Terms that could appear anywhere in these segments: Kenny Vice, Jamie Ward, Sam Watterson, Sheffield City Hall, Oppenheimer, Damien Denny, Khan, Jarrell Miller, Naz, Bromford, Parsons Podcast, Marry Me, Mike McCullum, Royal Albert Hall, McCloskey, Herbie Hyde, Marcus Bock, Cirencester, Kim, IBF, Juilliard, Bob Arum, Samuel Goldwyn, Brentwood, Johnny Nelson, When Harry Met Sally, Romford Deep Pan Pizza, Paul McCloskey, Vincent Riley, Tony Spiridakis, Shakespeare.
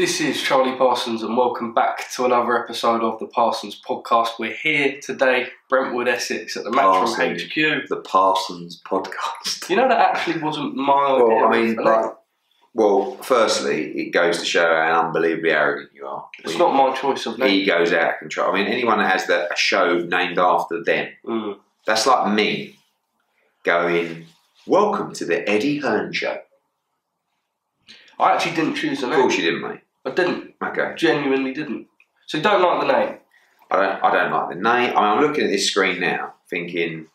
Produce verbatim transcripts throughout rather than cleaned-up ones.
This is Charlie Parsons and welcome back to another episode of the Parsons Podcast. We're here today, Brentwood, Essex, at the Matchroom H Q. The Parsons Podcast. You know, that actually wasn't my idea. Well, I mean, like, well, firstly, it goes to show how unbelievably arrogant you are. It's not my choice of name. Ego's out of control. I mean, anyone that has the, a show named after them, mm. that's like me going, welcome to the Eddie Hearn Show. I actually didn't choose the name. Of course you didn't, mate. I didn't. Okay. Genuinely didn't. So you don't like the name? I don't, I don't like the name. I mean, I'm looking at this screen now, thinking,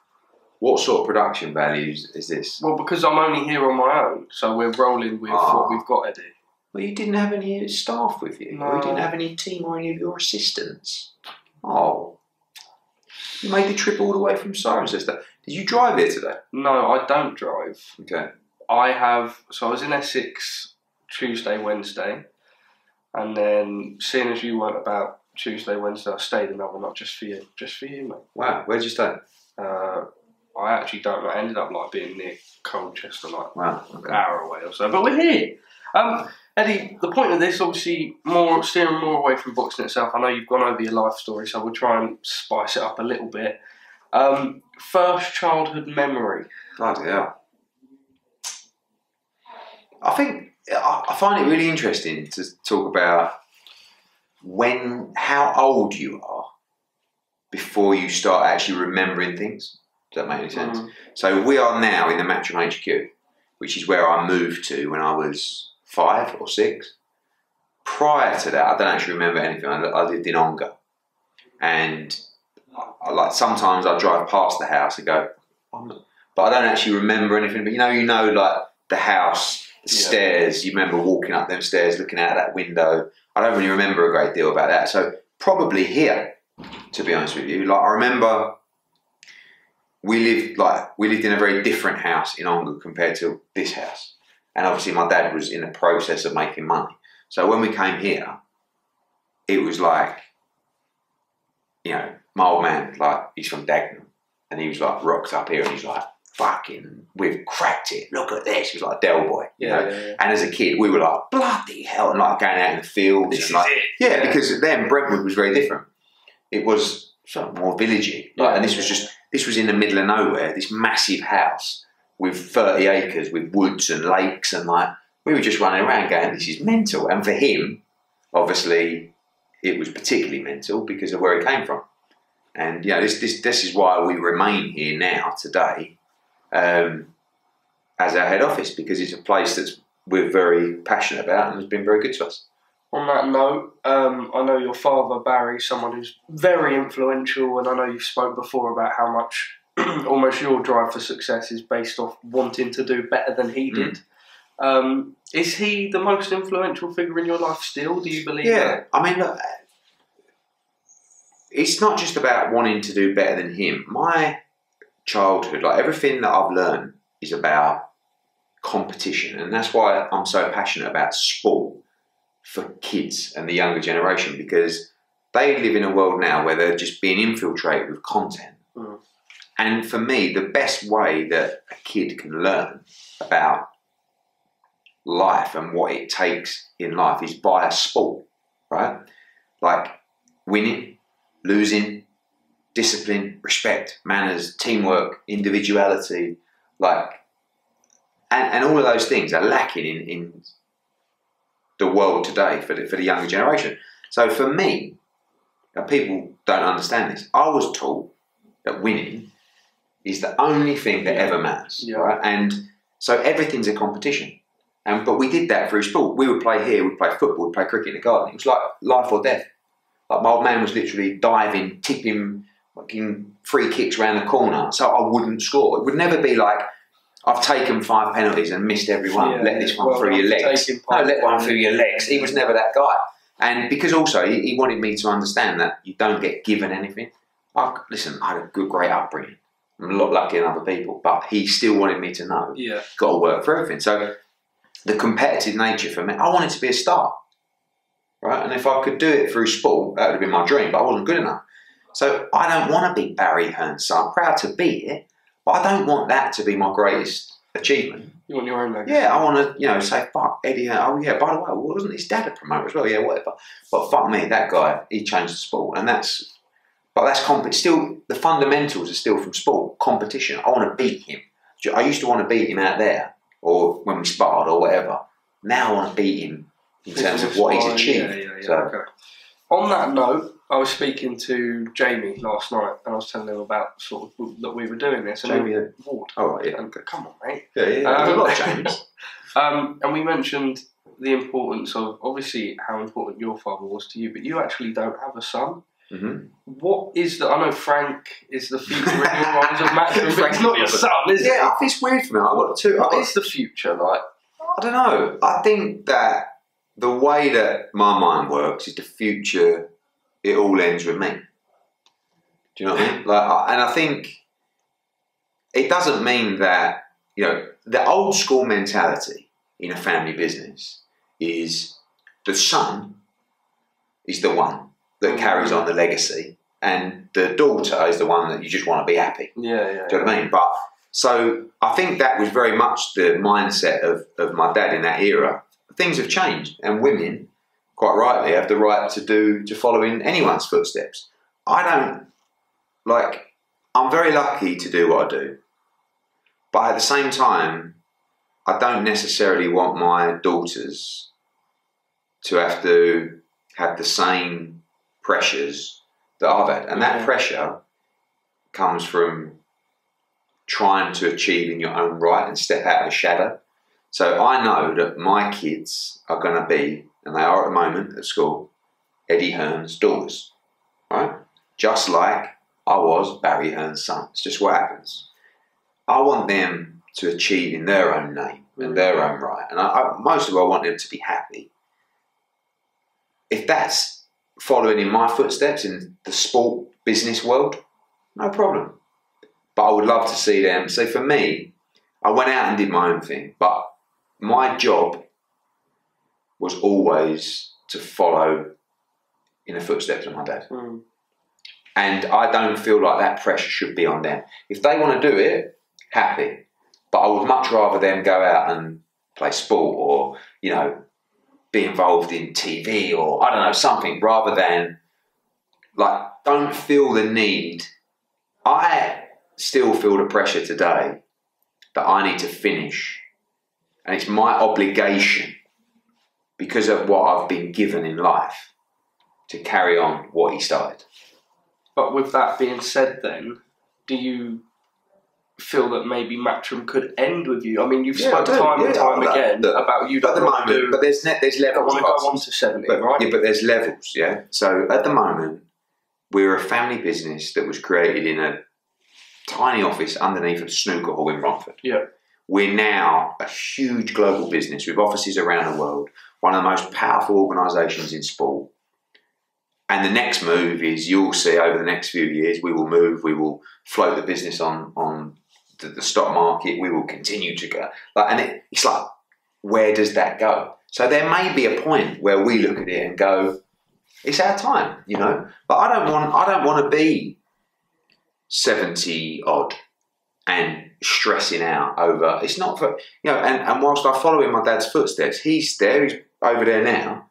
what sort of production values is this? Well, because I'm only here on my own, so we're rolling with oh. what we've got, Eddie. Well, you didn't have any staff with you. No. You didn't have any team or any of your assistants. Oh. You made the trip all the way from Cirencester. Did you drive here today? No, I don't drive. Okay. I have... So I was in Essex... Tuesday, Wednesday, and then seeing as you weren't about Tuesday, Wednesday, I stayed another night just for you, just for you, mate. Wow, where'd you stay? Uh, I actually don't know. I ended up like being near Colchester, like wow, okay. an hour away or so. But we're here. Um, Eddie, the point of this, obviously, more steering more away from boxing itself. I know you've gone over your life story, so we'll try and spice it up a little bit. Um, first childhood memory. Bloody hell. I think. I find it really interesting to talk about when, how old you are before you start actually remembering things. Does that make any sense? Mm. So we are now in the Matchroom H Q, which is where I moved to when I was five or six. Prior to that, I don't actually remember anything. I lived in Ongar, and I, like sometimes I drive past the house and go, but I don't actually remember anything. But you know, you know, like the house. Yeah. Stairs, you remember walking up them stairs, looking out that window. I don't really remember a great deal about that. So probably here, to be honest with you. Like I remember we lived like we lived in a very different house in Ongar compared to this house. And obviously my dad was in the process of making money. So when we came here, it was like, you know, my old man, like he's from Dagenham, and he was like rocked up here and he's like, fucking, we've cracked it. Look at this. He was like Del Boy, you yeah, know. Yeah, yeah. And as a kid, we were like, bloody hell, and like going out in the fields. This and like, is it. Yeah, yeah, because then Brentwood was very different. It was sort of more villagey. Like, yeah, and this was just, this was in the middle of nowhere, this massive house with thirty acres with woods and lakes. And like, we were just running around going, this is mental. And for him, obviously, it was particularly mental because of where he came from. And, you know, this, this, this is why we remain here now today. Um, as our head office, because it's a place that we're very passionate about and has been very good to us. On that note, um, I know your father, Barry, someone who's very influential, and I know you've spoke before about how much almost your drive for success is based off wanting to do better than he did. Mm. Um, is he the most influential figure in your life still? Do you believe yeah. that? Yeah, I mean, look, it's not just about wanting to do better than him. My... childhood, like everything that I've learned is about competition, and that's why I'm so passionate about sport for kids and the younger generation, because they live in a world now where they're just being infiltrated with content. Mm. And for me, the best way that a kid can learn about life and what it takes in life is by a sport, right? Like winning, losing, discipline, respect, manners, teamwork, individuality, like, and, and all of those things are lacking in, in the world today for the, for the younger generation. So for me, and people don't understand this, I was taught that winning is the only thing that ever matters, yeah. right? And so everything's a competition. And, but we did that through sport. We would play here, we'd play football, we'd play cricket in the garden. It was like life or death. Like my old man was literally diving, tipping, fucking free kicks around the corner, so I wouldn't score. It would never be like, I've taken five penalties and missed every one, yeah, let this one well, through your legs. No, let one through your legs. He was never that guy. And because also, he, he wanted me to understand that you don't get given anything. I, listen, I had a good, great upbringing. I'm a lot luckier than other people, but he still wanted me to know, yeah. got to work for everything. So the competitive nature for me, I wanted to be a star, right? And if I could do it through sport, that would have been my dream, but I wasn't good enough. So I don't want to be Barry Hearn's son. I'm proud to be it, but I don't want that to be my greatest achievement. You want your own legacy? Yeah, I want to, you know, say, fuck, Eddie, oh yeah, by the way, wasn't his dad a promoter as well? Yeah, whatever. But fuck me, that guy, he changed the sport. And that's, but that's, comp- still, the fundamentals are still from sport, competition. I want to beat him. I used to want to beat him out there, or when we sparred or whatever. Now I want to beat him in terms of what he's achieved. Yeah, yeah, yeah, so. Okay. On that note, I was speaking to Jamie last night, and I was telling him about sort of that we were doing this. And Jamie Ward. Oh yeah. And, come on, mate. Yeah, yeah. yeah. Um, a lot of James. um, and we mentioned the importance of obviously how important your father was to you, but you actually don't have a son. Mm-hmm. What is the? I know Frank is the future in your minds of Matchroom. Frank's not your son, is yeah, it? Yeah, it's weird for me. I want to. What is the future like? I don't know. I think that the way that my mind works is the future. It all ends with me. Do you know what I mean? Like, and I think it doesn't mean that, you know, the old school mentality in a family business is the son is the one that carries on the legacy, and the daughter is the one that you just want to be happy. Yeah, yeah. Do you know what I mean? But so I think that was very much the mindset of, of my dad in that era. Things have changed, and women, quite rightly, have the right to do to follow in anyone's footsteps. I don't like. I'm very lucky to do what I do, but at the same time, I don't necessarily want my daughters to have to have the same pressures that I've had, and that pressure comes from trying to achieve in your own right and step out of the shadow. So I know that my kids are going to be, and they are at the moment at school, Eddie Hearn's daughters, right? Just like I was Barry Hearn's son. It's just what happens. I want them to achieve in their own name and their own right, and I, I, most of all, I want them to be happy. If that's following in my footsteps in the sport business world, no problem. But I would love to see them. So for me, I went out and did my own thing, but my job was always to follow in the footsteps of my dad. Mm. And I don't feel like that pressure should be on them. If they want to do it, happy. But I would much rather them go out and play sport, or, you know, be involved in T V, or I don't know, something, rather than, like, don't feel the need. I still feel the pressure today that I need to finish. And it's my obligation, because of what I've been given in life, to carry on what he started. But with that being said then, do you feel that maybe Matchroom could end with you? I mean, you've yeah, spoke time yeah, and time that, again that, about you don't want to do... But there's, ne- there's levels. I want to go on to seventy, but, right? Yeah, but there's levels, yeah? So at the moment, we're a family business that was created in a tiny office underneath a snooker hall in Bromford. Yeah. We're now a huge global business with offices around the world, one of the most powerful organisations in sport. And the next move is, you'll see over the next few years, we will move, we will float the business on, on the, the stock market, we will continue to go. Like, and it, it's like, where does that go? So there may be a point where we look at it and go, it's our time, you know? But I don't want, I don't want to be seventy odd and stressing out over, it's not for, you know, and, and whilst I follow in my dad's footsteps, he's there, he's over there now,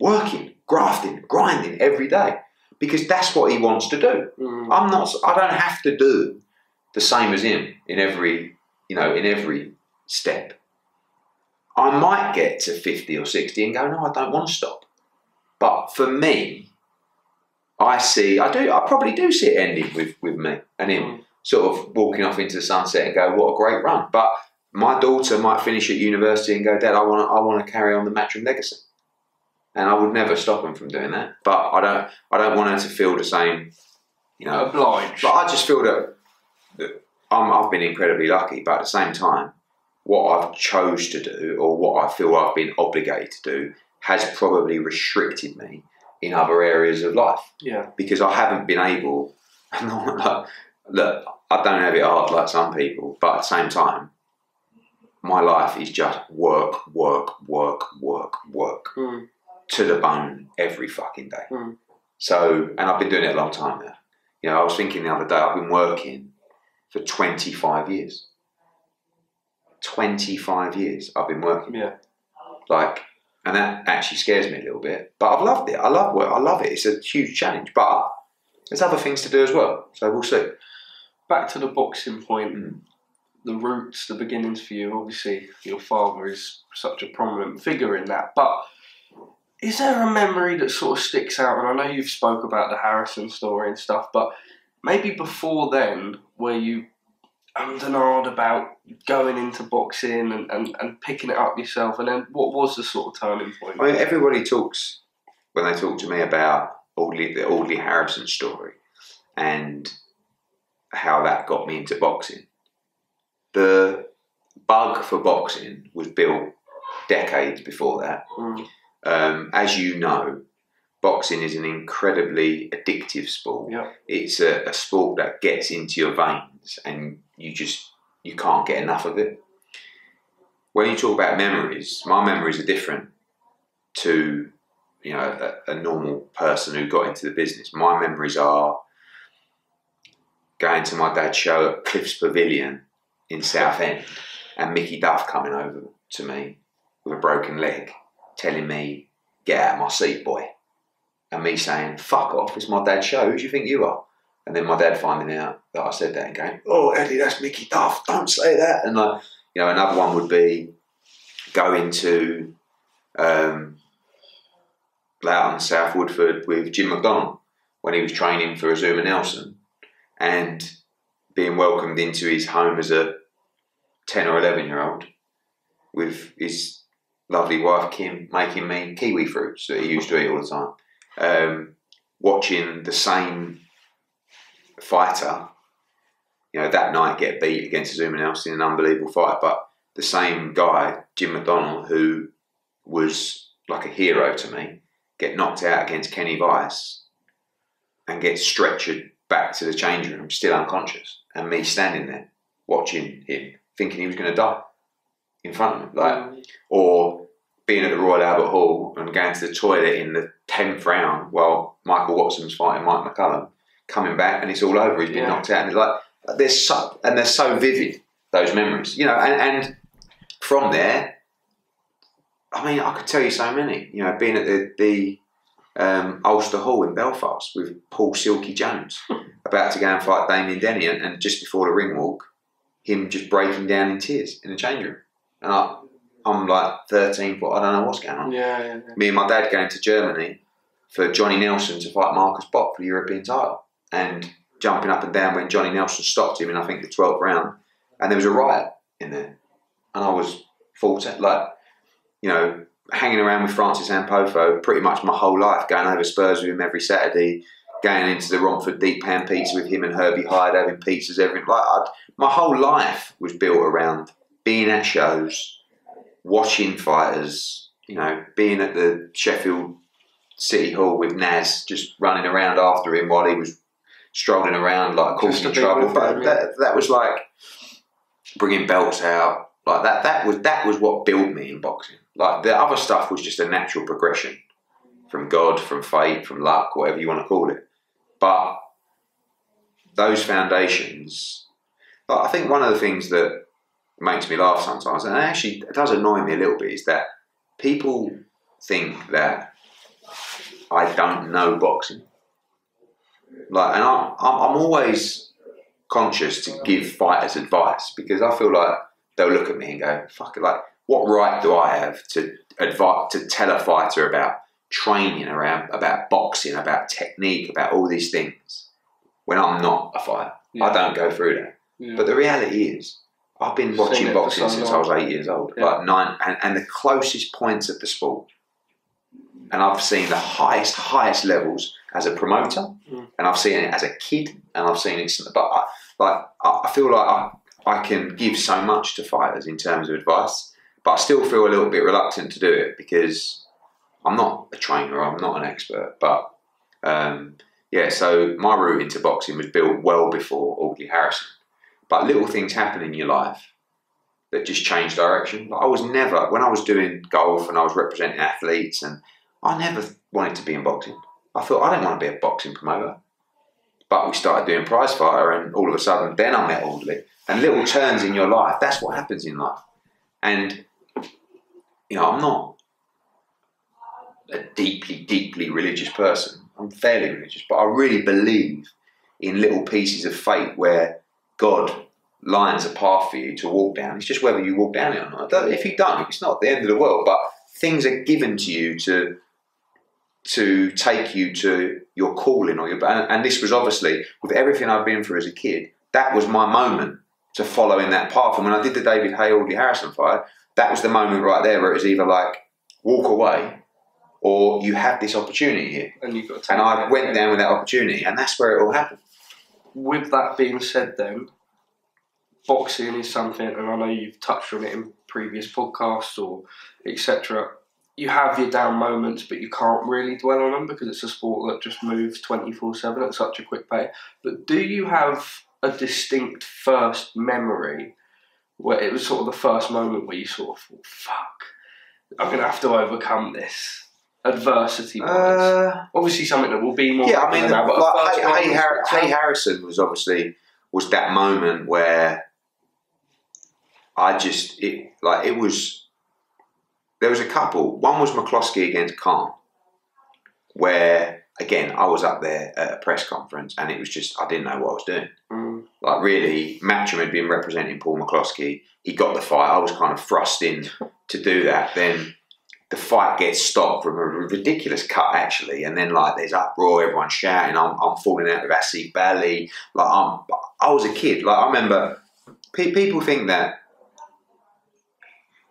working, grafting, grinding every day, because that's what he wants to do. Mm. I'm not, I don't have to do the same as him in every, you know, in every step. I might get to fifty or sixty and go, no, I don't want to stop. But for me, I see, I do, I probably do see it ending with, with me and him. Mm. Sort of walking off into the sunset and go, what a great run. But my daughter might finish at university and go, Dad, I want to, I want to carry on the Matchroom legacy. And I would never stop them from doing that. But I don't, I don't want her to feel the same, you know. Obliged. But I just feel that, that I'm, I've been incredibly lucky. But at the same time, what I've chose to do, or what I feel I've been obligated to do, has probably restricted me in other areas of life. Yeah. Because I haven't been able, I'm not like, look, I don't have it hard like some people, but at the same time, my life is just work, work, work, work, work mm. to the bone every fucking day. Mm. So, and I've been doing it a long time now. You know, I was thinking the other day, I've been working for twenty-five years. twenty-five years I've been working. Yeah. Like, and that actually scares me a little bit. But I've loved it. I love work. I love it. It's a huge challenge. But there's other things to do as well. So we'll see. Back to the boxing point, mm. the roots, the beginnings for you. Obviously, your father is such a prominent figure in that. But is there a memory that sort of sticks out? And I know you've spoke about the Harrison story and stuff, but maybe before then, where you ummed and ahed about going into boxing and, and, and picking it up yourself, and then what was the sort of turning point? I mean, everybody talks, when they talk to me about Audley, the Audley Harrison story and how that got me into boxing. The bug for boxing was built decades before that. Mm. Um, as you know, boxing is an incredibly addictive sport. Yeah. It's a, a sport that gets into your veins and you just, you can't get enough of it. When you talk about memories, my memories are different to, you know, a, a normal person who got into the business. My memories are going to my dad's show at Cliffs Pavilion in Southend and Mickey Duff coming over to me with a broken leg, telling me, "Get out of my seat, boy." And me saying, "Fuck off, it's my dad's show, who do you think you are?" And then my dad finding out that I said that and going, "Oh, Eddie, that's Mickey Duff, don't say that." And, like, you know, another one would be going to um, Bloughton, South Woodford with Jim McDonald when he was training for Azuma Nelson and being welcomed into his home as a ten or eleven year old with his lovely wife, Kim, making me kiwi fruits that he used to eat all the time. Um, watching the same fighter, you know, that night get beat against Azuma Nelson in an unbelievable fight, but the same guy, Jim McDonald, who was like a hero to me, get knocked out against Kenny Vice and get stretchered back to the change room, still unconscious, and me standing there watching him, thinking he was going to die in front of me. Like, or being at the Royal Albert Hall and going to the toilet in the tenth round while Michael Watson's fighting Mike McCullum, coming back and it's all over. He's been yeah. knocked out, and like they're so and they're so vivid, those memories, you know. And, and from there, I mean, I could tell you so many. You know, being at the the um, Ulster Hall in Belfast with Paul Silky Jones, about to go and fight Damien Denny, and, and just before the ring walk, him just breaking down in tears in the change room, and I. I'm like thirteen, but I don't know what's going on. Yeah, yeah, yeah. Me and my dad going to Germany for Johnny Nelson to fight Marcus Bock for the European title, and jumping up and down when Johnny Nelson stopped him in, I think, the twelfth round, and there was a riot in there, and I was fourteen, like, you know, hanging around with Francis Ampofo pretty much my whole life, going over Spurs with him every Saturday, going into the Romford Deep Pan Pizza with him and Herbie Hyde, having pizzas, everything. Like, I'd, my whole life was built around being at shows, watching fighters, you know, being at the Sheffield City Hall with Naz, just running around after him while he was strolling around, like, causing trouble. But that, that was like bringing belts out, like that. That was that was what built me in boxing. Like, the other stuff was just a natural progression from God, from fate, from luck, whatever you want to call it. But those foundations, like, I think one of the things that makes me laugh sometimes, and it actually does annoy me a little bit, is that people think that I don't know boxing. Like, and I'm, I'm always conscious to give fighters advice, because I feel like they'll look at me and go, "Fuck it, like, what right do I have to advise, to tell a fighter about training, around about boxing, about technique, about all these things when I'm not a fighter?" Yeah. I don't go through that. Yeah. But the reality is, I've been watching boxing since I was eight years old, yeah. like nine, and, and the closest points of the sport. And I've seen the highest, highest levels as a promoter, mm. and I've seen it as a kid, and I've seen it. But I, like, I feel like I, I can give so much to fighters in terms of advice, but I still feel a little bit reluctant to do it because I'm not a trainer, I'm not an expert. But um, yeah, so my route into boxing was built well before Audley Harrison. But little things happen in your life that just change direction. Like, I was never, when I was doing golf and I was representing athletes, and I never wanted to be in boxing. I thought, I don't want to be a boxing promoter. But we started doing prizefighter, and all of a sudden, then I met Audley. And little turns in your life, that's what happens in life. And, you know, I'm not a deeply, deeply religious person. I'm fairly religious, but I really believe in little pieces of fate where God lines a path for you to walk down. It's just whether you walk down it or not. If you don't, it's not the end of the world, but things are given to you to to take you to your calling or your, and, and this was obviously, with everything I've been through as a kid, that was my moment to follow in that path. And when I did the David Hay Audley Harrison fight, that was the moment right there where it was either like, walk away, or you have this opportunity here. And, you've got to and I went down with that opportunity, and that's where it all happened. With that being said then, boxing is something, and I know you've touched on it in previous podcasts or et cetera, you have your down moments, but you can't really dwell on them because it's a sport that just moves twenty-four seven at such a quick pace. But do you have a distinct first memory where it was sort of the first moment where you sort of thought, fuck, I'm going to have to overcome this? Adversity uh, obviously something that will be more yeah I mean the, now, but like, Clay Har- Harrison was obviously was that moment where I just it like it was there was a couple. One was McCloskey against Khan, where again I was up there at a press conference and it was just I didn't know what I was doing. mm. Like really Matchroom had been representing Paul McCloskey, he got the fight, I was kind of thrust in to do that. Then the fight gets stopped from a ridiculous cut, actually, and then like there's uproar, everyone's shouting. I'm I'm falling out of Assie Valley. Like I'm, I was a kid. Like I remember, pe- people think that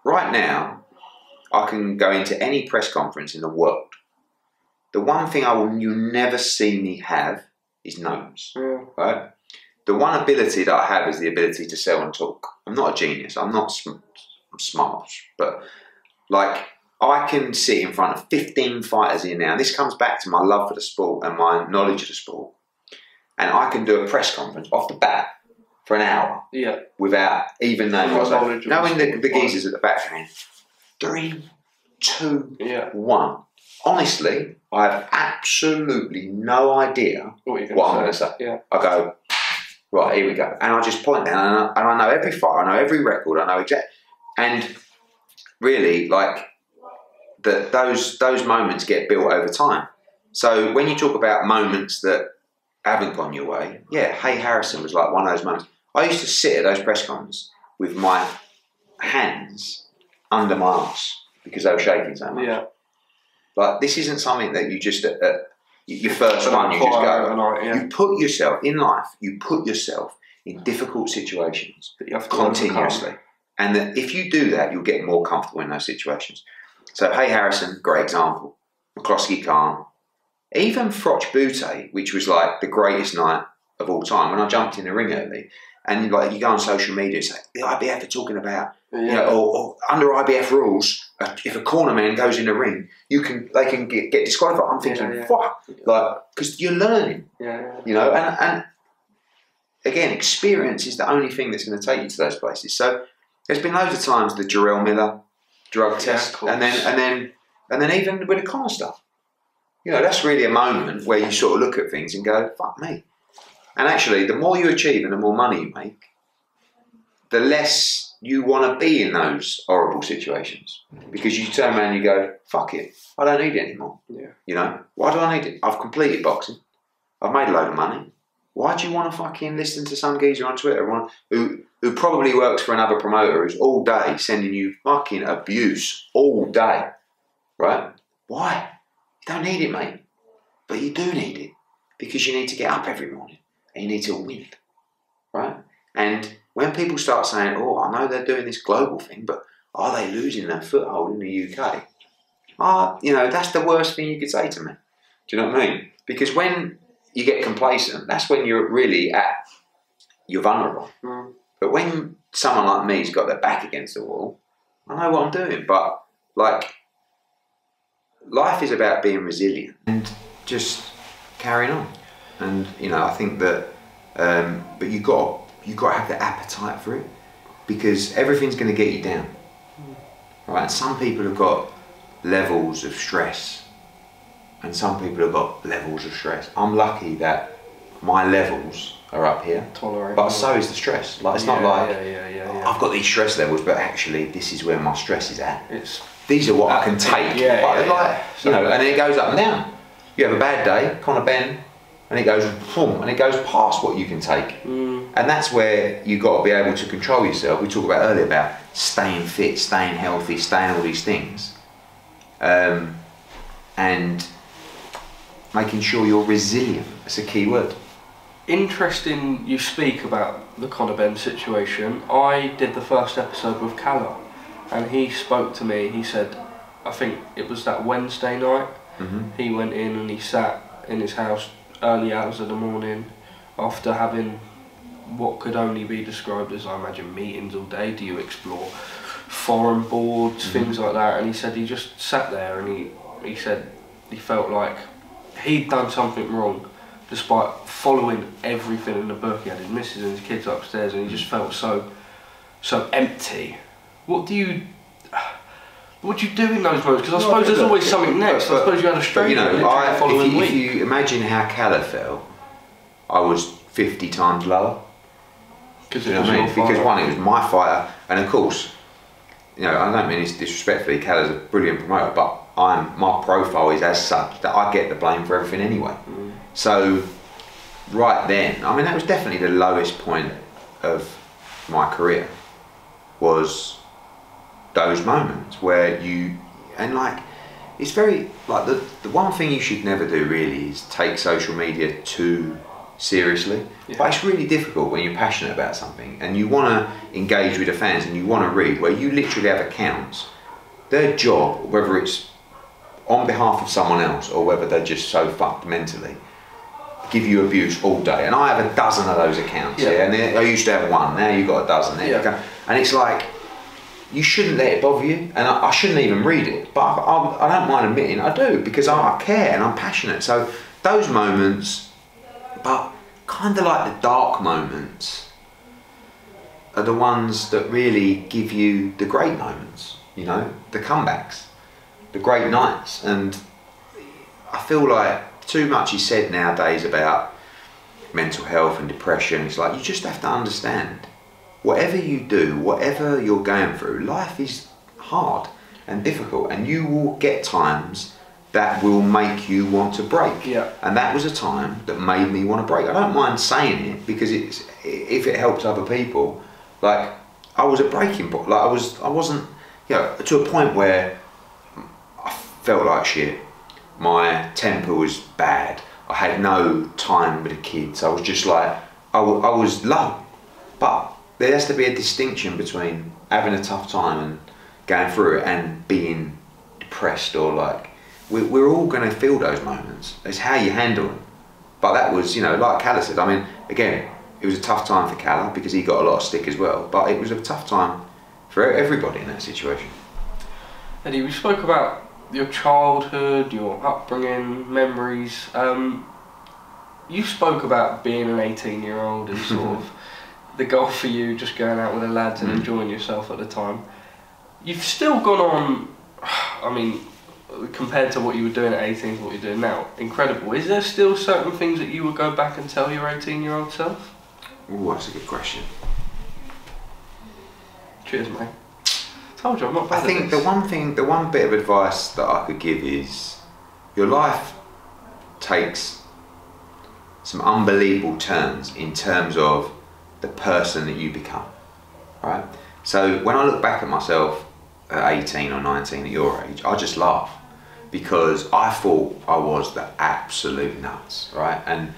right now I can go into any press conference in the world. The one thing I will you never see me have is nose. Yeah. Right. The one ability that I have is the ability to sell and talk. I'm not a genius. I'm not sm- I'm smart, but like. I can sit in front of fifteen fighters here now. This comes back to my love for the sport and my knowledge of the sport. And I can do a press conference off the bat for an hour yeah. without even knowing what's happening. Knowing the, the geezers at the back, man, three, two, yeah. one. Honestly, I have absolutely no idea what, what I'm going to say. Yeah. I go, right, here we go. And I just point down and I, and I know every fight, I know every record, I know exactly. And really, like, that those those moments get built over time. So when you talk about moments that haven't gone your way, yeah, Hay Harrison was like one of those moments. I used to sit at those press cons with my hands under my arse because they were shaking so much. Yeah. Like this isn't something that you just, uh, your first one, you just go. Night, yeah. You put yourself, in life, you put yourself in difficult situations that you have to continuously. Overcome. And that if you do that, you'll get more comfortable in those situations. So, Hay Harrison, great example. McCloskey Khan. Even Frotch Butte, which was like the greatest night of all time, when I jumped in the ring early, and like you go on social media, it's like, the I B F are talking about, yeah. you know, or, or under I B F rules, if a corner man goes in the ring, you can they can get, get disqualified. I'm thinking, yeah, yeah. fuck, like, because you're learning, yeah, yeah. you know, and, and again, experience is the only thing that's going to take you to those places. So, there's been loads of times the Jarrell Miller drug test, yeah, and then and then and then even with the Connor stuff, you know, that's really a moment where you sort of look at things and go, "Fuck me." And actually, the more you achieve and the more money you make, the less you want to be in those horrible situations because you turn around and you go, "Fuck it, I don't need it anymore." Yeah. You know, why do I need it? I've completed boxing. I've made a load of money. Why do you want to fucking listen to some geezer on Twitter who? who probably works for another promoter who's all day sending you fucking abuse all day, right? Why? You don't need it, mate. But you do need it because you need to get up every morning and you need to win, right? And when people start saying, oh, I know they're doing this global thing, but are they losing their foothold in the U K? Ah, you know, that's the worst thing you could say to me. Do you know what I mean? Because when you get complacent, that's when you're really at, you're vulnerable. Mm. But when someone like me's got their back against the wall, I know what I'm doing. But like, life is about being resilient and just carrying on. And you know, I think that. Um, but you got you got to have the appetite for it because everything's going to get you down, right? And some people have got levels of stress, and some people have got levels of stress. I'm lucky that my levels are up here. Tolerate but so is the stress. Like it's yeah, not like yeah, yeah, yeah, yeah. I've got these stress levels, but actually this is where my stress is at. It's these are what I can take. Yeah, yeah, like, yeah. You know, and it goes up and down. You have a bad day, Conor Ben, and it goes boom, and it goes past what you can take. Mm. And that's where you got to be able to control yourself. We talked about earlier about staying fit, staying healthy, staying all these things. Um, and making sure you're resilient. That's a key word. Interesting you speak about the Conor Ben situation. I did the first episode with Callum and he spoke to me, he said, I think it was that Wednesday night, mm-hmm. he went in and he sat in his house early hours of the morning after having what could only be described as, I imagine, meetings all day. Do you explore foreign boards, mm-hmm. things like that? And he said he just sat there and he, he said he felt like he'd done something wrong despite following everything in the book. He had his missus and his kids upstairs and he just felt so so empty. What do you what do you do in those moments? Because I no, suppose there's always something next. But, I suppose you had a stroke. You know, I, the following if, you, week. If you imagine how Calla felt, I was fifty times lower. Because you know what I mean? Because one, it was my fighter, and of course, you know, I don't mean this disrespectfully. Calla's a brilliant promoter, but I'm my profile is as such that I get the blame for everything anyway. Mm. So, right then, I mean, that was definitely the lowest point of my career. Was those moments where you and like it's very like the the one thing you should never do really is take social media too seriously, yeah. But it's really difficult when you're passionate about something and you want to engage with the fans and you want to read where you literally have accounts. Their job, whether it's on behalf of someone else or whether they're just so fucked mentally, give you abuse all day. And I have a dozen of those accounts yeah. here, and they, I used to have one. Now you've got a dozen. There yeah. you go. And it's like, you shouldn't let it bother you, and I, I shouldn't even read it. But I, I, I don't mind admitting I do, because I, I care and I'm passionate. So those moments, but kind of like the dark moments, are the ones that really give you the great moments. You know, the comebacks, the great nights, and I feel like too much is said nowadays about mental health and depression. It's like you just have to understand whatever you do, whatever you're going through, life is hard and difficult and you will get times that will make you want to break. Yeah. And that was a time that made me want to break. I don't mind saying it because it's if it helps other people, like I was a breaking point. Like I was I wasn't, you know, to a point where I felt like shit. My temper was bad. I had no time with the kids. I was just like, I, w I was low. But there has to be a distinction between having a tough time and going through it and being depressed or like, we're, we're all gonna feel those moments. It's how you handle them. But that was, you know, like Calla said, I mean, again, it was a tough time for Calla because he got a lot of stick as well, but it was a tough time for everybody in that situation. Eddie, we spoke about your childhood, your upbringing, memories. Um, you spoke about being an eighteen year old and sort of the goal for you just going out with the lads and mm. enjoying yourself at the time. You've still gone on, I mean, compared to what you were doing at eighteen to what you're doing now, incredible. Is there still certain things that you would go back and tell your eighteen year old self? Ooh, that's a good question. Cheers, mate. Told you, I'm not bad I think at this. the one thing, the one bit of advice that I could give is your life takes some unbelievable turns in terms of the person that you become, right? So when I look back at myself at eighteen or nineteen at your age, I just laugh because I thought I was the absolute nuts, right? And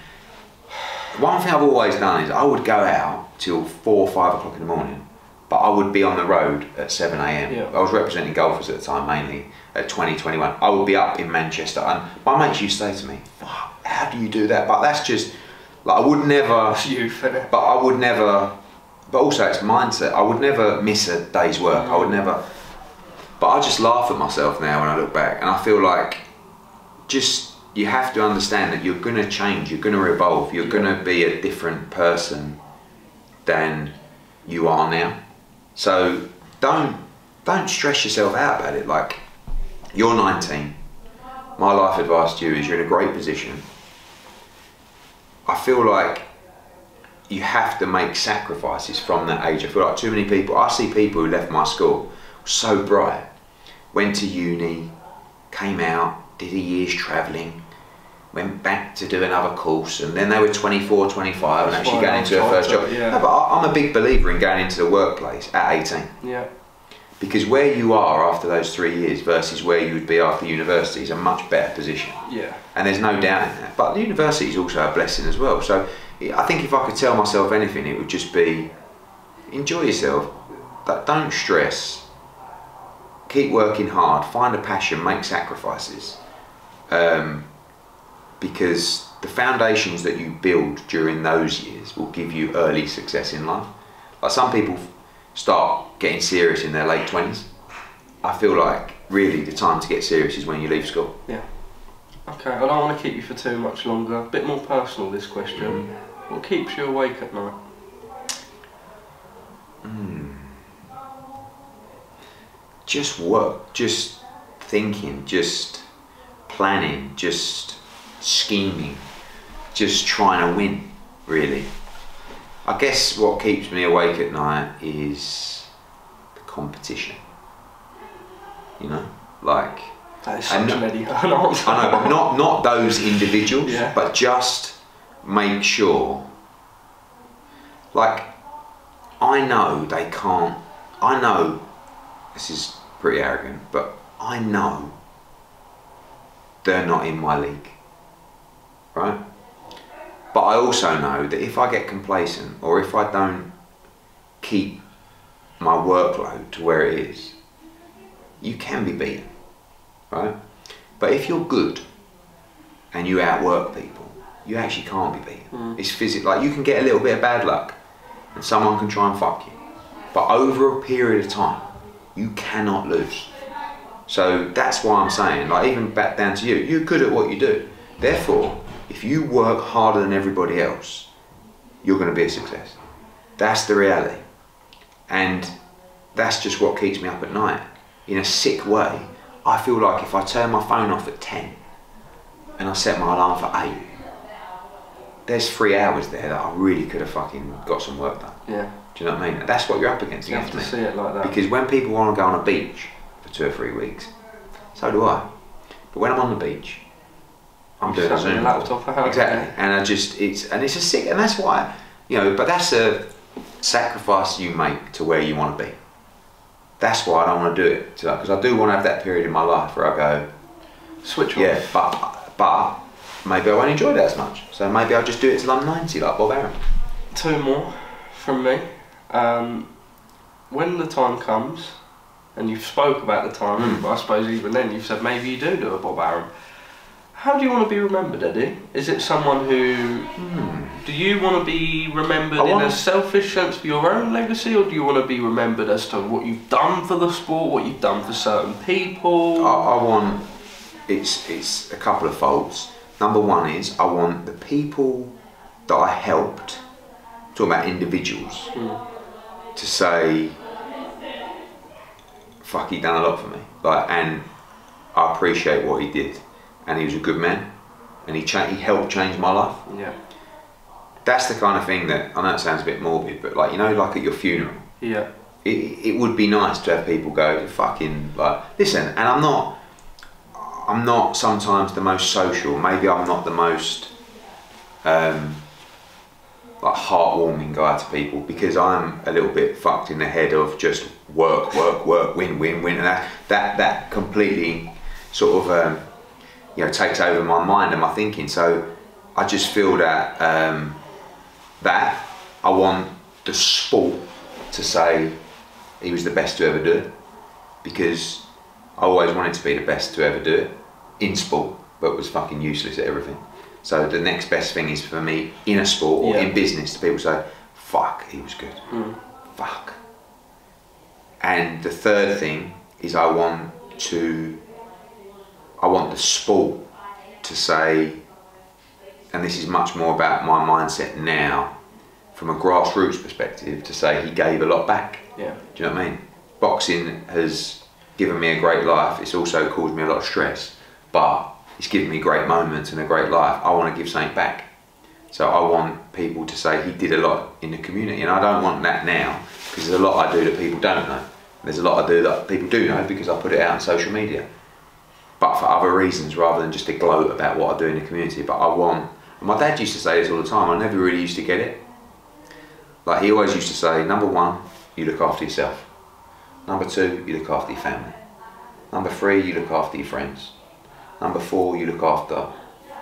one thing I've always done is I would go out till four or five o'clock in the morning, but I would be on the road at seven A M. Yeah. I was representing golfers at the time, mainly at twenty, twenty-one. I would be up in Manchester and my mates used to say to me, oh, how do you do that? But that's just, like I would never, you but I would never, but also it's mindset. I would never miss a day's work. Mm. I would never, but I just laugh at myself now when I look back and I feel like just, you have to understand that you're gonna change, you're gonna evolve, you're yeah. gonna be a different person than you are now. So don't, don't stress yourself out about it. Like you're nineteen, my life advice to you is you're in a great position. I I feel like you have to make sacrifices from that age. I feel like too many people, I see people who left my school so bright, went to uni, came out, did a year's travelling, went back to do another course, and then they were twenty-four, twenty-five and actually going into their first job. Yeah. No, but I, I'm a big believer in going into the workplace at eighteen. Yeah. Because where you are after those three years versus where you would be after university is a much better position. Yeah. And there's no doubt in that. But the university is also a blessing as well. So I think if I could tell myself anything, it would just be enjoy yourself, don't stress, keep working hard, find a passion, make sacrifices. Um, because the foundations that you build during those years will give you early success in life. Like some people start getting serious in their late twenties. I feel like really the time to get serious is when you leave school. Yeah. Okay, I don't want to keep you for too much longer. A bit more personal, this question. Mm. What keeps you awake at night? Mm. Just work, just thinking, just planning, just scheming, just trying to win, really. I guess what keeps me awake at night is the competition. You know, like... That is such an Eddie Hearn answer. I know, but not, not those individuals, yeah. But just make sure... Like, I know they can't... I know, this is pretty arrogant, but I know they're not in my league, right? But I also know that if I get complacent or if I don't keep my workload to where it is, you can be beaten, right? But if you're good and you outwork people, you actually can't be beaten. Mm. It's physical. Like you can get a little bit of bad luck and someone can try and fuck you. But over a period of time, you cannot lose. So that's why I'm saying, like even back down to you, you're good at what you do. Therefore, if you work harder than everybody else, you're going to be a success. That's the reality. And that's just what keeps me up at night. In a sick way, I feel like if I turn my phone off at ten and I set my alarm for eight, there's three hours there that I really could have fucking got some work done. Yeah. Do you know what I mean? That's what you're up against. You have to see it like that. Because when people want to go on a beach for two or three weeks, so do I. But when I'm on the beach, I'm doing Zoom. Your laptop out, exactly, yeah. And I just it's and it's a sick and that's why you know. But that's a sacrifice you make to where you want to be. That's why I don't want to do it because so, I do want to have that period in my life where I go switch off. Yeah, but but maybe I won't enjoy that as much. So maybe I'll just do it till I'm ninety, like Bob Arum. Two more from me. Um, when the time comes, and you've spoke about the time, mm. but I suppose even then you've said maybe you do do a Bob Arum. How do you want to be remembered, Eddie? Is it someone who... Hmm. Do you want to be remembered in a selfish sense for your own legacy, or do you want to be remembered as to what you've done for the sport, what you've done for certain people? I, I want... It's, it's a couple of folds. Number one is I want the people that I helped, talking about individuals, hmm. to say, fuck, he done a lot for me. Like, and I appreciate what he did. And he was a good man, and he cha he helped change my life. Yeah, that's the kind of thing that I know it sounds a bit morbid, but like you know, like at your funeral. Yeah, it it would be nice to have people go to fucking like listen. And I'm not, I'm not sometimes the most social. Maybe I'm not the most um, like heartwarming guy to people because I'm a little bit fucked in the head of just work, work, work, win, win, win, and that that that completely sort of. Um, You know, takes over my mind and my thinking. So I just feel that um, that I want the sport to say he was the best to ever do it because I always wanted to be the best to ever do it in sport, but was fucking useless at everything. So the next best thing is for me in a sport or yeah. in business to people say, "Fuck, he was good." Mm. Fuck. And the third thing is I want to. I want the sport to say, and this is much more about my mindset now, from a grassroots perspective, to say he gave a lot back. Yeah. Do you know what I mean? Boxing has given me a great life. It's also caused me a lot of stress, but it's given me great moments and a great life. I want to give something back. So I want people to say he did a lot in the community, and I don't want that now, because there's a lot I do that people don't know. There's a lot I do that people do know because I put it out on social media, but for other reasons rather than just to gloat about what I do in the community. But I want, and my dad used to say this all the time, I never really used to get it. Like, he always used to say, number one, you look after yourself. Number two, you look after your family. Number three, you look after your friends. Number four, you look after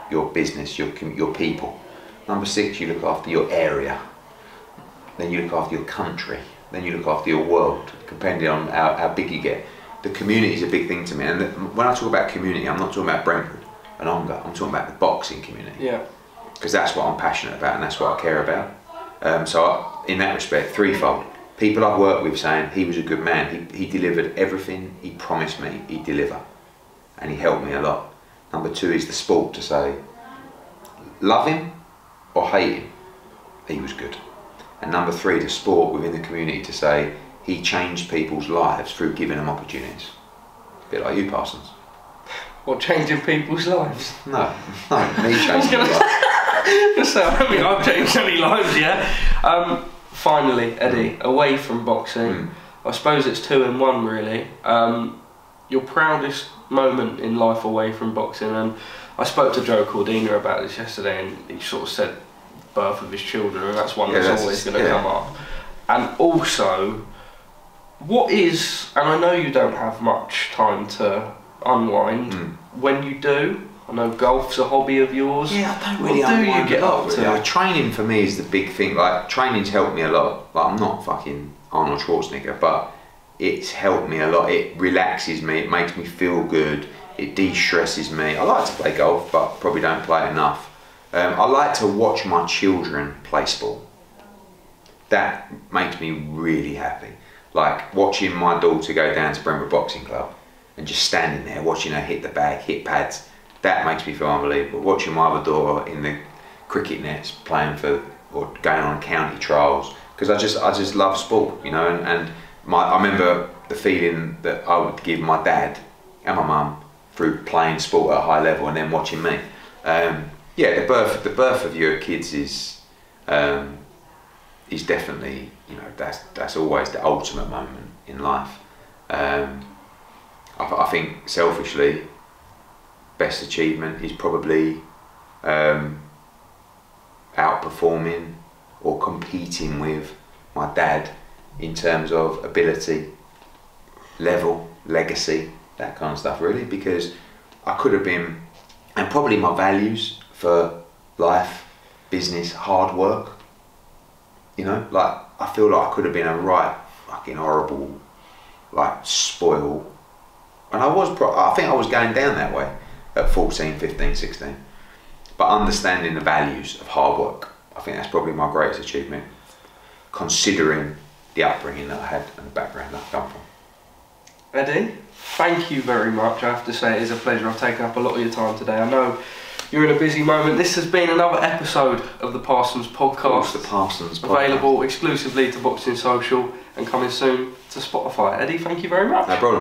your business, your, your people. Number six, you look after your area. Then you look after your country. Then you look after your world, depending on how, how big you get. The community is a big thing to me. And the, when I talk about community, I'm not talking about Brentwood and Ongar. I'm talking about the boxing community. Yeah. Because that's what I'm passionate about and that's what I care about. Um, so I, in that respect, threefold. People I've worked with saying he was a good man. He, he delivered everything he promised me he'd deliver. And he helped me a lot. Number two is the sport, to say, love him or hate him, he was good. And number three, the sport within the community, to say he changed people's lives through giving them opportunities. A bit like you, Parsons. What, changing people's lives? No, no, me changing people's lives. So, I mean, I've changed any lives, yeah. Um, finally, Eddie, mm. away from boxing, mm. I suppose it's two in one, really. Um, your proudest moment in life away from boxing, and I spoke to Joe Cordina about this yesterday, and he sort of said birth of his children, and that's one yeah, that's, that's always going to yeah. come up. And also, what is, and I know you don't have much time to unwind, mm. when you do, I know golf's a hobby of yours. Yeah, I don't really what unwind do you get up, up to? Really. Training for me is the big thing. Like, training's helped me a lot. Like, I'm not fucking Arnold Schwarzenegger, but it's helped me a lot. It relaxes me, it makes me feel good, it de-stresses me. I like to play golf, but probably don't play enough. Um, I like to watch my children play sport. That makes me really happy. Like, watching my daughter go down to Brentwood Boxing Club and just standing there watching her hit the bag, hit pads, that makes me feel unbelievable. Watching my other daughter in the cricket nets playing for, or going on county trials, because I just, I just love sport, you know, and, and My, I remember the feeling that I would give my dad and my mum through playing sport at a high level and then watching me. Um, yeah, the birth, the birth of your kids is um, is definitely, you know, that's that's always the ultimate moment in life. Um, I, I think selfishly, best achievement is probably um, outperforming or competing with my dad in terms of ability, level, legacy, that kind of stuff, really, because I could have been, and probably my values for life, business, hard work, you know, like, I feel like I could have been a right fucking horrible, like, spoil, and I was, pro I think I was going down that way at fourteen, fifteen, sixteen, but understanding the values of hard work, I think that's probably my greatest achievement, considering the upbringing that I had and the background that I've come from. Eddie, thank you very much. I have to say it is a pleasure. I've taken up a lot of your time today. I know you're in a busy moment. This has been another episode of the Parsons Podcast. The Parsons Podcast. Available exclusively to Boxing Social and coming soon to Spotify. Eddie, thank you very much. No problem.